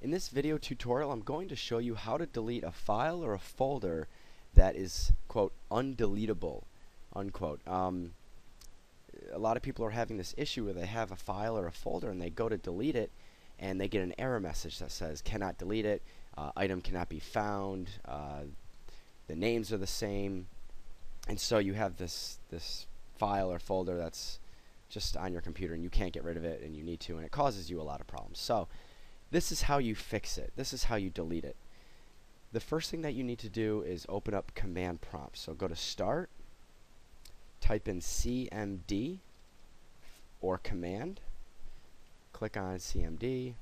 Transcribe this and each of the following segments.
In this video tutorial, I'm going to show you how to delete a file or a folder that is, quote, undeletable, unquote. A lot of people are having this issue where they have a file or a folder and they go to delete it and they get an error message that says cannot delete it, item cannot be found, the names are the same, and so you have this file or folder that's just on your computer and you can't get rid of it and you need to, and it causes you a lot of problems. So this is how you fix it. This is how you delete it. The first thing that you need to do is open up command prompts. So go to Start, type in CMD or command, click on CMD,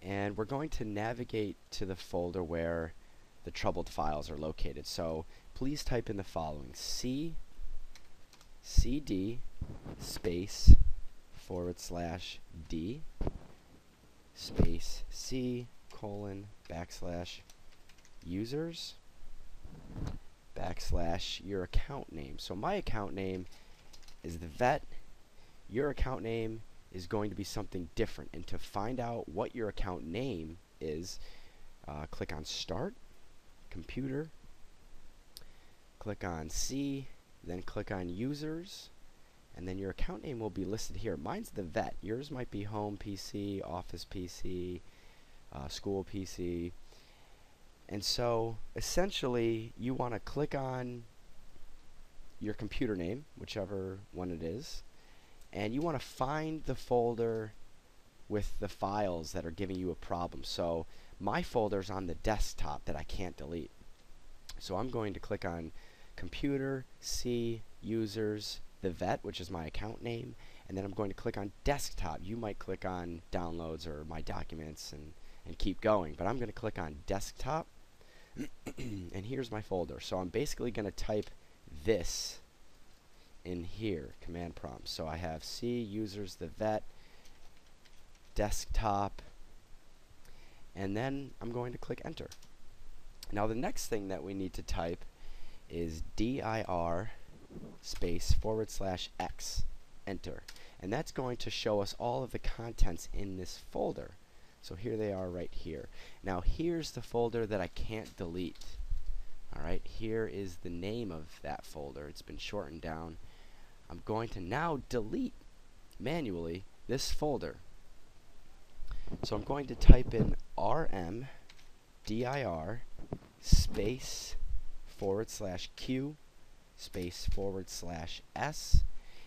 and we're going to navigate to the folder where the troubled files are located. So please type in the following: CD space /D space C:\users \, your account name. So my account name is the vet. Your account name is going to be something different. And to find out what your account name is, click on Start, Computer, click on C, then click on Users, and then your account name will be listed here. Mine's the vet. Yours might be home PC, office PC, school PC. And so essentially you want to click on your computer name, whichever one it is, and you want to find the folder with the files that are giving you a problem. So my folder's on the desktop that I can't delete. So I'm going to click on Computer, C, Users, the vet, which is my account name, and then I'm going to click on Desktop. You might click on Downloads or My Documents and keep going, but I'm going to click on Desktop, and here's my folder. So I'm basically going to type this in here, command prompt. So I have C, Users, the vet, Desktop, and then I'm going to click Enter. Now the next thing that we need to type is DIR space /X, Enter, and that's going to show us all of the contents in this folder. So here they are right here. Now here's the folder that I can't delete. Alright, here is the name of that folder. It's been shortened down. I'm going to now delete manually this folder. So I'm going to type in RMDIR space /Q space /S,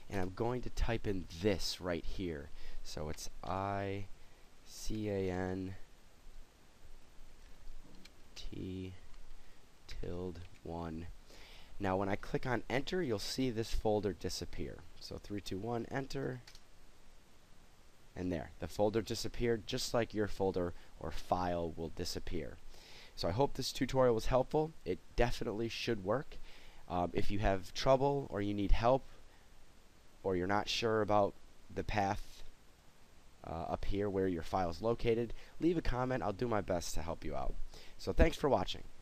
and I'm going to type in this right here. So it's ICANT_1. Now when I click on Enter, you'll see this folder disappear. So 3, 2, 1, Enter, and there, the folder disappeared, just like your folder or file will disappear. So I hope this tutorial was helpful. It definitely should work. If you have trouble or you need help or you're not sure about the path up here where your file is located, leave a comment. I'll do my best to help you out. So thanks for watching.